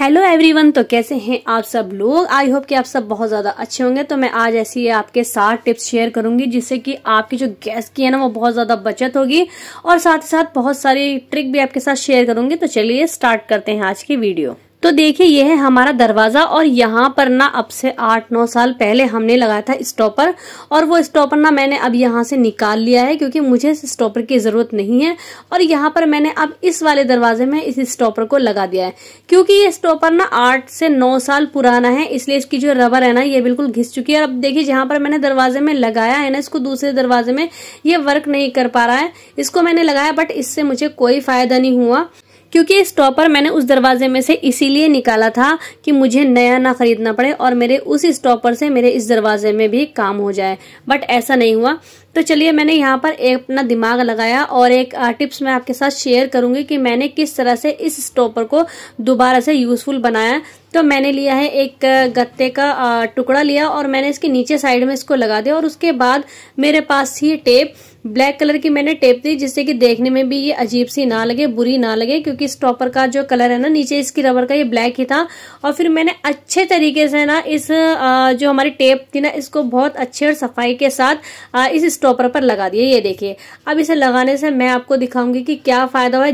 Hello everyone, तो कैसे हैं आप सब लोग। आई होप कि आप सब बहुत ज़्यादा अच्छे होंगे। तो मैं आज ऐसी आपके 7 टिप्स शेयर करूंगी जिससे कि आपकी जो गैस की है ना वो बहुत ज़्यादा बचत होगी और साथ ही साथ बहुत सारी ट्रिक भी आपके साथ शेयर करूंगी। तो चलिए स्टार्ट करते हैं आज की वीडियो। तो देखिए, ये है हमारा दरवाजा और यहाँ पर ना अब से 8-9 साल पहले हमने लगाया था स्टॉपर, और वो स्टॉपर ना मैंने अब यहाँ से निकाल लिया है क्योंकि मुझे इस स्टॉपर की ज़रूरत नहीं है। और यहाँ पर मैंने अब इस वाले दरवाजे में इस स्टॉपर को लगा दिया है क्योंकि ये स्टॉपर ना 8 से 9 साल पुराना है, इसलिए इसकी जो रबर है ना ये बिल्कुल घिस चुकी है। और अब देखिए, जहाँ पर मैंने दरवाजे में लगाया है ना इसको दूसरे दरवाजे में ये वर्क नहीं कर पा रहा है। इसको मैंने लगाया बट इससे मुझे कोई फायदा नहीं हुआ क्योंकि स्टॉपर मैंने उस दरवाजे में से इसीलिए निकाला था कि मुझे नया ना खरीदना पड़े और मेरे उस स्टॉपर से मेरे इस दरवाजे में भी काम हो जाए, बट ऐसा नहीं हुआ। तो चलिए, मैंने यहाँ पर एक अपना दिमाग लगाया और एक टिप्स मैं आपके साथ शेयर करूंगी कि मैंने किस तरह से इस स्टॉपर को दोबारा से यूजफुल बनाया। तो मैंने लिया है एक गत्ते का टुकड़ा लिया और मैंने इसके नीचे साइड में इसको लगा दिया। और उसके बाद मेरे पास थी टेप, ब्लैक कलर की मैंने टेप दी जिससे कि देखने में भी ये अजीब सी ना लगे, बुरी ना लगे, क्योंकि स्टॉपर का जो कलर है ना नीचे इसकी रबर का ये ब्लैक ही था। और फिर मैंने अच्छे तरीके से ना इस जो हमारी टेप थी ना इसको बहुत अच्छे और सफाई के साथ इस स्टॉपर पर लगा दिया। ये देखिए, अब इसे लगाने से मैं आपको दिखाऊंगी कि क्या फायदा हुआ।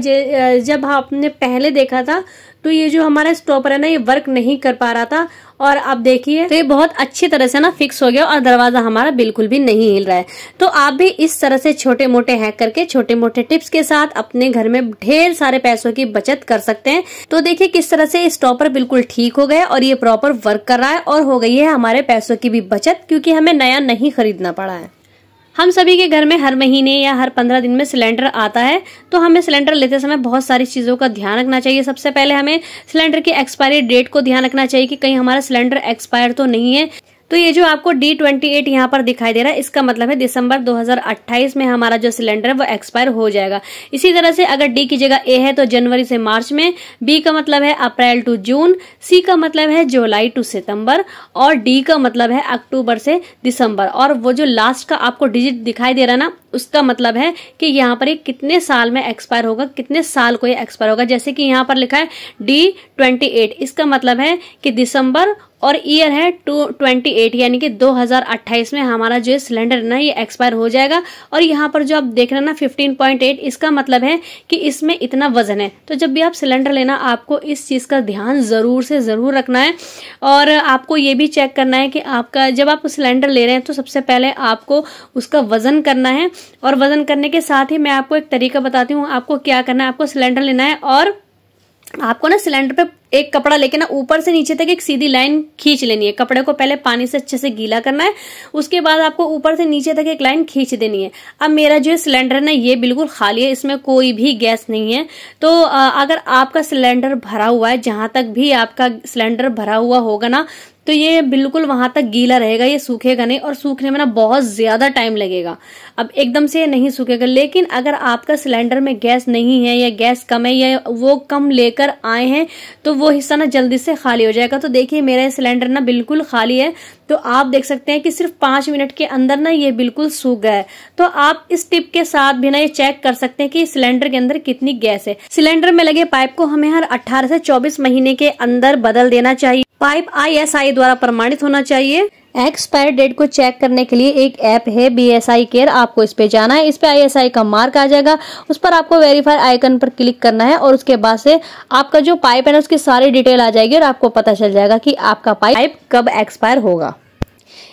जब आपने पहले देखा था तो ये जो हमारा स्टॉपर है ना ये वर्क नहीं कर पा रहा था, और आप देखिए तो ये बहुत अच्छी तरह से ना फिक्स हो गया और दरवाजा हमारा बिल्कुल भी नहीं हिल रहा है। तो आप भी इस तरह से छोटे मोटे हैक करके, छोटे मोटे टिप्स के साथ अपने घर में ढेर सारे पैसों की बचत कर सकते हैं। तो देखिए किस तरह से स्टॉपर बिल्कुल ठीक हो गया और ये प्रॉपर वर्क कर रहा है और हो गई है हमारे पैसों की भी बचत क्योंकि हमें नया नहीं खरीदना पड़ा है। हम सभी के घर में हर महीने या हर 15 दिन में सिलेंडर आता है, तो हमें सिलेंडर लेते समय बहुत सारी चीज़ों का ध्यान रखना चाहिए। सबसे पहले हमें सिलेंडर की एक्सपायरी डेट को ध्यान रखना चाहिए कि कहीं हमारा सिलेंडर एक्सपायर तो नहीं है। तो ये जो आपको D28 यहाँ पर दिखाई दे रहा है इसका मतलब है दिसंबर 2028 में हमारा जो सिलेंडर है वो एक्सपायर हो जाएगा। इसी तरह से अगर D की जगह A है तो जनवरी से मार्च में, B का मतलब है अप्रैल टू जून, C का मतलब है जुलाई टू सितंबर और D का मतलब है अक्टूबर से दिसंबर। और वो जो लास्ट का आपको डिजिट दिखाई दे रहा है ना उसका मतलब है कि यहाँ पर ये कितने साल में एक्सपायर होगा, कितने साल को ये एक्सपायर होगा। जैसे कि यहाँ पर लिखा है D28, इसका मतलब है कि दिसंबर और ईयर है 2028, यानी कि 2028 में हमारा जो सिलेंडर ना ये एक्सपायर हो जाएगा। और यहाँ पर जो आप देख रहे हैं ना 15.8, इसका मतलब है कि इसमें इतना वजन है। तो जब भी आप सिलेंडर लेना आपको इस चीज़ का ध्यान ज़रूर से ज़रूर रखना है। और आपको ये भी चेक करना है कि आपका जब आप सिलेंडर ले रहे हैं तो सबसे पहले आपको उसका वज़न करना है। और वज़न करने के साथ ही मैं आपको एक तरीका बताती हूँ आपको क्या करना है। आपको सिलेंडर लेना है और आपको ना सिलेंडर पे एक कपड़ा लेके ना ऊपर से नीचे तक एक सीधी लाइन खींच लेनी है। कपड़े को पहले पानी से अच्छे से गीला करना है, उसके बाद आपको ऊपर से नीचे तक एक लाइन खींच देनी है। अब मेरा जो सिलेंडर है ना ये बिल्कुल खाली है, इसमें कोई भी गैस नहीं है। तो अगर आपका सिलेंडर भरा हुआ है, जहां तक भी आपका सिलेंडर भरा हुआ होगा ना तो ये बिल्कुल वहां तक गीला रहेगा, ये सूखेगा नहीं और सूखने में ना बहुत ज्यादा टाइम लगेगा। अब एकदम से ये नहीं सूखेगा। लेकिन अगर आपका सिलेंडर में गैस नहीं है या गैस कम है या वो कम लेकर आए हैं तो वो हिस्सा ना जल्दी से खाली हो जाएगा। तो देखिए मेरा ये सिलेंडर ना बिल्कुल खाली है, तो आप देख सकते हैं कि सिर्फ 5 मिनट के अंदर ना ये बिल्कुल सूख गया है। तो आप इस टिप के साथ भी ना ये चेक कर सकते हैं कि सिलेंडर के अंदर कितनी गैस है। सिलेंडर में लगे पाइप को हमें हर 18 से 24 महीने के अंदर बदल देना चाहिए। पाइप ISI द्वारा प्रमाणित होना चाहिए। एक्सपायर डेट को चेक करने के लिए एक ऐप है BSI केयर, आपको इस पे जाना है। इस पे ISI का मार्क आ जाएगा, उस पर आपको वेरीफाई आइकन पर क्लिक करना है और उसके बाद से आपका जो पाइप है ना उसकी सारी डिटेल आ जाएगी और आपको पता चल जाएगा कि आपका पाइप कब एक्सपायर होगा।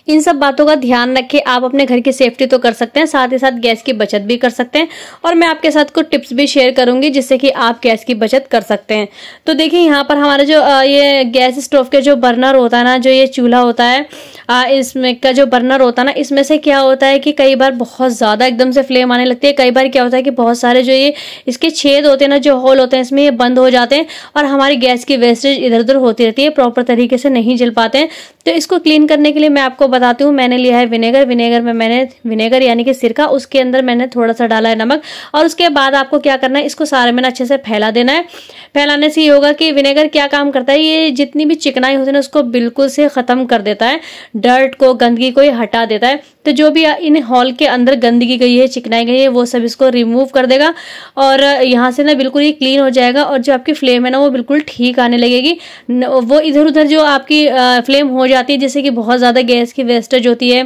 इन सब बातों का ध्यान रखें। आप अपने घर की सेफ्टी तो कर सकते हैं, साथ ही साथ गैस की बचत भी कर सकते हैं। और मैं आपके साथ कुछ टिप्स भी शेयर करूंगी जिससे कि आप गैस की बचत कर सकते हैं। तो देखिए यहाँ पर हमारा जो ये गैस स्टोव के जो बर्नर होता है ना, जो ये चूल्हा होता है इसमें का जो बर्नर होता है ना, इसमें से क्या होता है कि कई बार बहुत ज़्यादा एकदम से फ्लेम आने लगती है। कई बार क्या होता है कि बहुत सारे जो ये इसके छेद होते हैं ना, जो होल होते हैं, इसमें ये बंद हो जाते हैं और हमारी गैस की वेस्टेज इधर उधर होती रहती है, प्रॉपर तरीके से नहीं जल पाते हैं। तो इसको क्लीन करने के लिए मैं आपको बताती हूँ, मैंने लिया है विनेगर। विनेगर में मैंने विनेगर यानी कि सिरका, उसके अंदर मैंने थोड़ा सा डाला है नमक, और उसके बाद आपको क्या करना है, इसको सारे में अच्छे से फैला देना है। फैलाने से ये होगा कि विनेगर क्या काम करता है, ये जितनी भी चिकनाई होती है ना उसको बिल्कुल से ख़त्म कर देता है, डर्ट को, गंदगी को ये हटा देता है। तो जो भी इन हॉल के अंदर गंदगी गई है, चिकनाई गई है, वो सब इसको रिमूव कर देगा और यहाँ से ना बिल्कुल ये क्लीन हो जाएगा और जो आपकी फ्लेम है ना वो बिल्कुल ठीक आने लगेगी। वो इधर उधर जो आपकी फ्लेम हो जाती है जैसे कि बहुत ज़्यादा गैस की वेस्टेज होती है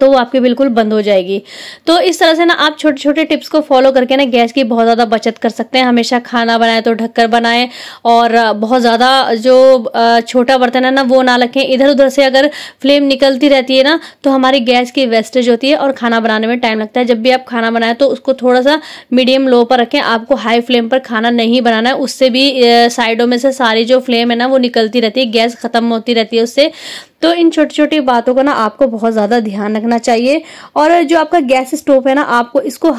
तो वो आपकी बिल्कुल बंद हो जाएगी। तो इस तरह से ना आप छोटे छोटे टिप्स को फॉलो करके ना गैस की बहुत ज़्यादा बचत कर सकते हैं। हमेशा खाना बनाएं तो ढककर बनाएं और बहुत ज़्यादा जो छोटा बर्तन है ना वो ना रखें। इधर उधर से अगर फ्लेम निकलती रहती है ना तो हमारी गैस की वेस्टेज होती है और खाना बनाने में टाइम लगता है। जब भी आप खाना बनाएं तो उसको थोड़ा सा मीडियम लो पर रखें, आपको हाई फ्लेम पर खाना नहीं बनाना है। उससे भी साइडों में से सारी जो फ्लेम है ना वो निकलती रहती है, गैस ख़त्म होती रहती है उससे। तो इन छोटी छोटी बातों का ना आपको बहुत ज़्यादा ध्यान रखना चाहिए। और जो आपका गैस स्टोव है ना आपको इसको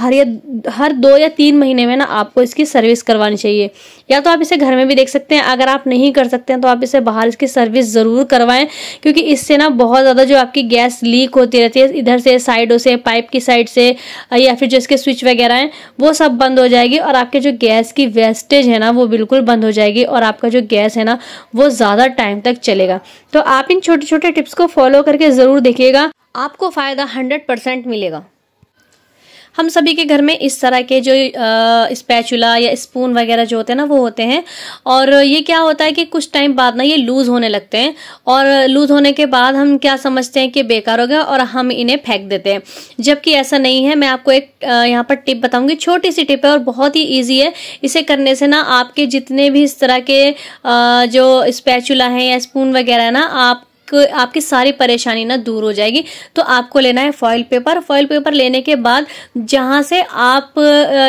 हर 2 या 3 महीने में ना आपको इसकी सर्विस करवानी चाहिए। या तो आप इसे घर में भी देख सकते हैं, अगर आप नहीं कर सकते हैं तो आप इसे बाहर इसकी सर्विस ज़रूर करवाएं, क्योंकि इससे ना बहुत ज़्यादा जो आपकी गैस लीक होती रहती है इधर से साइडों से, पाइप की साइड से या फिर जो इसके स्विच वगैरह हैं वो सब बंद हो जाएगी और आपके जो गैस की वेस्टेज है ना वो बिल्कुल बंद हो जाएगी और आपका जो गैस है ना वो ज़्यादा टाइम तक चलेगा। तो आप इन छोटे छोटे टिप्स को फॉलो करके ज़रूर देखिएगा, आपको फ़ायदा 100% मिलेगा। हम सभी के घर में इस तरह के जो स्पैचुला या स्पून वगैरह जो होते हैं ना वो होते हैं और ये क्या होता है कि कुछ टाइम बाद ना ये लूज़ होने लगते हैं और लूज़ होने के बाद हम क्या समझते हैं कि बेकार हो गया और हम इन्हें फेंक देते हैं, जबकि ऐसा नहीं है। मैं आपको एक यहाँ पर टिप बताऊँगी, छोटी सी टिप है और बहुत ही ईजी है। इसे करने से ना आपके जितने भी इस तरह के जो स्पैचुला हैं या स्पून वगैरह है ना आपकी सारी परेशानी ना दूर हो जाएगी। तो आपको लेना है फॉइल पेपर। फॉइल पेपर लेने के बाद जहाँ से आप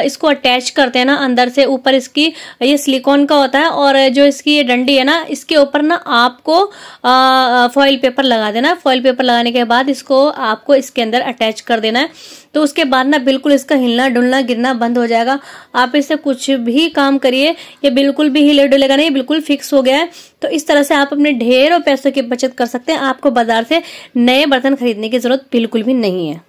इसको अटैच करते हैं ना अंदर से ऊपर इसकी ये सिलिकॉन का होता है और जो इसकी ये डंडी है ना इसके ऊपर ना आपको फॉइल पेपर लगा देना है। फॉइल पेपर लगाने के बाद इसको आपको इसके अंदर अटैच कर देना है। तो उसके बाद ना बिल्कुल इसका हिलना डुलना गिरना बंद हो जाएगा। आप इससे कुछ भी काम करिए ये बिल्कुल भी हिले डुलेगा नहीं, बिल्कुल फिक्स हो गया है। तो इस तरह से आप अपने ढेरों पैसों की बचत कर सकते हैं, आपको बाजार से नए बर्तन खरीदने की जरूरत बिल्कुल भी नहीं है।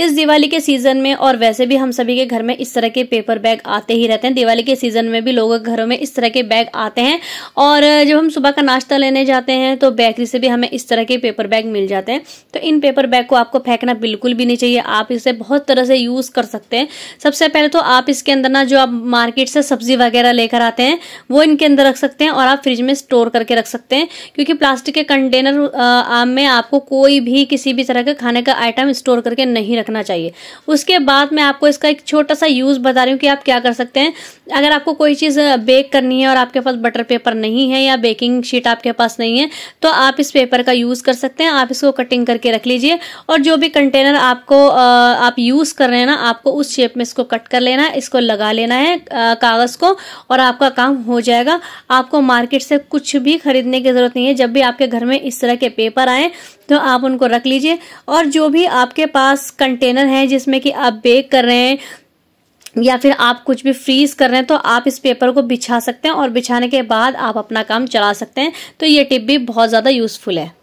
इस दिवाली के सीज़न में और वैसे भी हम सभी के घर में इस तरह के पेपर बैग आते ही रहते हैं। दिवाली के सीज़न में भी लोगों के घरों में इस तरह के बैग आते हैं और जब हम सुबह का नाश्ता लेने जाते हैं तो बेकरी से भी हमें इस तरह के पेपर बैग मिल जाते हैं। तो इन पेपर बैग को आपको फेंकना बिल्कुल भी नहीं चाहिए, आप इसे बहुत तरह से यूज़ कर सकते हैं। सबसे पहले तो आप इसके अंदर ना जो आप मार्केट से सब्जी वगैरह लेकर आते हैं वो इनके अंदर रख सकते हैं और आप फ्रिज में स्टोर करके रख सकते हैं, क्योंकि प्लास्टिक के कंटेनर में आपको कोई भी किसी भी तरह का खाने का आइटम स्टोर करके नहीं रखना चाहिए। उसके बाद मैं आपको इसका एक छोटा सा यूज़ बता रही हूँ कि आप क्या कर सकते हैं। अगर आपको कोई चीज़ बेक करनी है और आपके पास बटर पेपर नहीं है या बेकिंग शीट आपके पास नहीं है तो आप इस पेपर का यूज़ कर सकते हैं। आप इसको कटिंग करके रख लीजिए और जो भी कंटेनर आपको आप यूज़ कर रहे हैं ना आपको उस शेप में इसको कट कर लेना है, इसको लगा लेना है कागज़ को और आपका काम हो जाएगा। आपको मार्केट से कुछ भी खरीदने की ज़रूरत नहीं है। जब भी आपके घर में इस तरह के पेपर आए तो आप उनको रख लीजिए और जो भी आपके पास कंटेनर है जिसमें कि आप बेक कर रहे हैं या फिर आप कुछ भी फ्रीज कर रहे हैं तो आप इस पेपर को बिछा सकते हैं और बिछाने के बाद आप अपना काम चला सकते हैं। तो ये टिप भी बहुत ज़्यादा यूज़फुल है।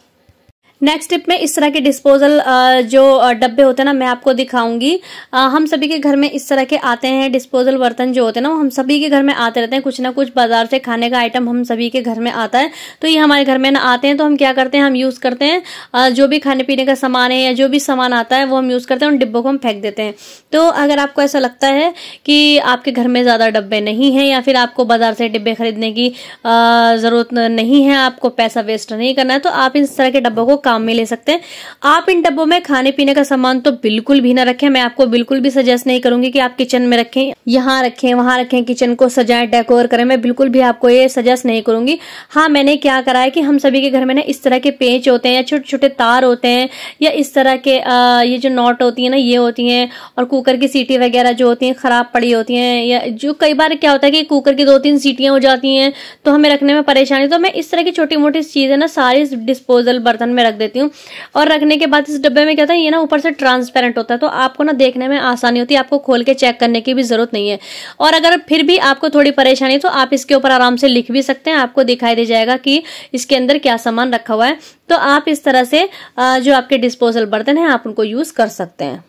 नेक्स्ट टिप में इस तरह के डिस्पोजल जो डब्बे होते हैं ना मैं आपको दिखाऊंगी। हम सभी के घर में इस तरह के आते हैं डिस्पोजल बर्तन जो होते हैं ना वो हम सभी के घर में आते रहते हैं। कुछ ना कुछ बाजार से खाने का आइटम हम सभी के घर में आता है। तो ये हमारे घर में ना आते हैं तो हम क्या करते हैं, हम यूज़ करते हैं। जो भी खाने पीने का सामान है या जो भी सामान आता है वो हम यूज़ करते हैं, उन डिब्बों को हम फेंक देते हैं। तो अगर आपको ऐसा लगता है कि आपके घर में ज़्यादा डब्बे नहीं हैं या फिर आपको बाजार से डिब्बे खरीदने की ज़रूरत नहीं है, आपको पैसा वेस्ट नहीं करना है, तो आप इस तरह के डब्बों को काम में ले सकते हैं। आप इन डब्बों में खाने पीने का सामान तो बिल्कुल भी ना रखें। मैं आपको बिल्कुल भी सजेस्ट नहीं करूंगी कि आप किचन में रखें, यहाँ रखें, वहां रखें, किचन को सजाएं, डेकोर करें। मैं बिल्कुल भी आपको ये सजेस्ट नहीं करूंगी। हाँ, मैंने क्या करा है कि हम सभी के घर में ना इस तरह के पेंच होते हैं या छोटे छोटे तार होते हैं या इस तरह के ये जो नॉट होती है ना ये होती है, और कुकर की सीटी वगैरह जो होती है खराब पड़ी होती है, या जो कई बार क्या होता है कि कुकर की 2-3 सीटियां हो जाती हैं तो हमें रखने में परेशानी। तो मैं इस तरह की छोटी मोटी चीजें ना सारे डिस्पोजल बर्तन में रख रख देती हूँ। और रखने के बाद इस डब्बे में क्या था, ये ना ऊपर से ट्रांसपेरेंट होता है, तो आपको ना देखने में आसानी होती है, आपको खोल के चेक करने की भी जरूरत नहीं है। और अगर फिर भी आपको थोड़ी परेशानी है तो आप इसके ऊपर आराम से लिख भी सकते हैं, आपको दिखाई दे जाएगा कि इसके अंदर क्या सामान रखा हुआ है। तो आप इस तरह से जो आपके डिस्पोजल बर्तन हैं आप उनको यूज कर सकते हैं।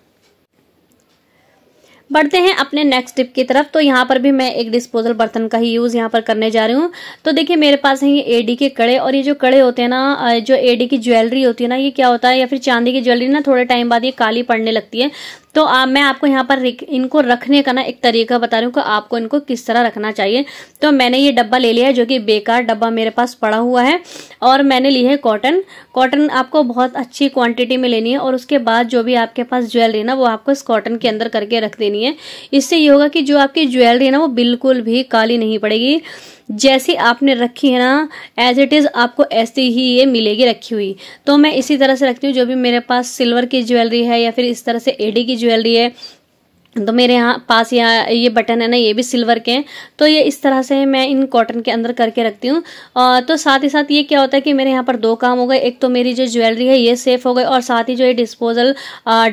बढ़ते हैं अपने नेक्स्ट टिप की तरफ। तो यहाँ पर भी मैं एक डिस्पोजल बर्तन का ही यूज़ यहाँ पर करने जा रही हूँ। तो देखिए मेरे पास है ये एडी के कड़े, और ये जो कड़े होते हैं ना, जो एडी की ज्वेलरी होती है ना, ये क्या होता है, या फिर चांदी की ज्वेलरी ना थोड़े टाइम बाद ये काली पड़ने लगती है। तो मैं आपको यहाँ पर इनको रखने का ना एक तरीका बता रही हूँ कि आपको इनको किस तरह रखना चाहिए। तो मैंने ये डब्बा ले लिया है जो कि बेकार डब्बा मेरे पास पड़ा हुआ है, और मैंने ली है कॉटन। कॉटन आपको बहुत अच्छी क्वांटिटी में लेनी है, और उसके बाद जो भी आपके पास ज्वेलरी है ना वो आपको इस कॉटन के अंदर करके रख देनी है। इससे ये होगा कि जो आपकी ज्वेलरी है ना वो बिल्कुल भी काली नहीं पड़ेगी। जैसी आपने रखी है ना एज इट इज़ आपको ऐसी ही ये मिलेगी रखी हुई। तो मैं इसी तरह से रखती हूँ जो भी मेरे पास सिल्वर की ज्वेलरी है या फिर इस तरह से एडी की ज्वेलरी है। तो मेरे यहाँ पास यहाँ ये बटन है ना, ये भी सिल्वर के हैं, तो ये इस तरह से मैं इन कॉटन के अंदर करके रखती हूँ। तो साथ ही साथ ये क्या होता है कि मेरे यहाँ पर दो काम हो गए, एक तो मेरी जो ज्वेलरी है ये सेफ हो गई, और साथ ही जो ये डिस्पोजल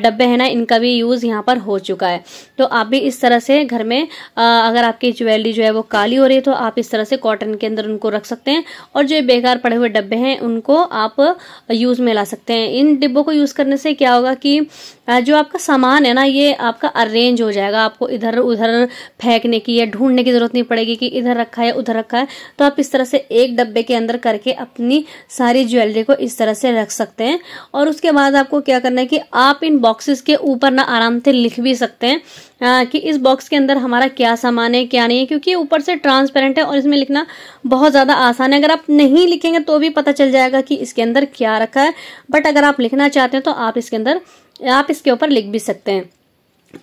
डब्बे हैं ना इनका भी यूज़ यहाँ पर हो चुका है। तो आप भी इस तरह से घर में अगर आपकी ज्वेलरी जो है वो काली हो रही है तो आप इस तरह से कॉटन के अंदर उनको रख सकते हैं, और जो बेकार पड़े हुए डब्बे हैं उनको आप यूज़ में ला सकते हैं। इन डिब्बों को यूज़ करने से क्या होगा कि जो आपका सामान है ना ये आपका अरेंज हो जाएगा, आपको इधर उधर फेंकने की या ढूंढने की जरूरत नहीं पड़ेगी कि इधर रखा है उधर रखा है। तो आप इस तरह से एक डब्बे के अंदर करके अपनी सारी ज्वेलरी को इस तरह से रख सकते हैं। और उसके बाद आपको क्या करना है कि आप इन बॉक्सेस के ऊपर ना आराम से लिख भी सकते हैं कि इस बॉक्स के अंदर हमारा क्या सामान है क्या नहीं है, क्योंकि ऊपर से ट्रांसपेरेंट है और इसमें लिखना बहुत ज़्यादा आसान है। अगर आप नहीं लिखेंगे तो भी पता चल जाएगा कि इसके अंदर क्या रखा है, बट अगर आप लिखना चाहते हैं तो आप इसके ऊपर लिख भी सकते हैं।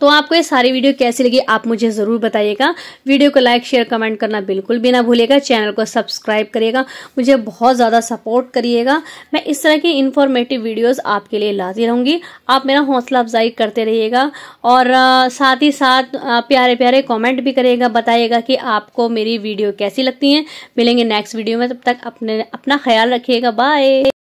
तो आपको ये सारी वीडियो कैसी लगी आप मुझे ज़रूर बताइएगा। वीडियो को लाइक शेयर कमेंट करना बिल्कुल भी ना भूलिएगा। चैनल को सब्सक्राइब करिएगा, मुझे बहुत ज़्यादा सपोर्ट करिएगा। मैं इस तरह की इन्फॉर्मेटिव वीडियोस आपके लिए लाती रहूँगी, आप मेरा हौसला अफजाई करते रहिएगा। और साथ ही साथ प्यारे प्यारे कॉमेंट भी करिएगा, बताइएगा कि आपको मेरी वीडियो कैसी लगती हैं। मिलेंगे नेक्स्ट वीडियो में, तब तक अपना ख्याल रखिएगा। बाय।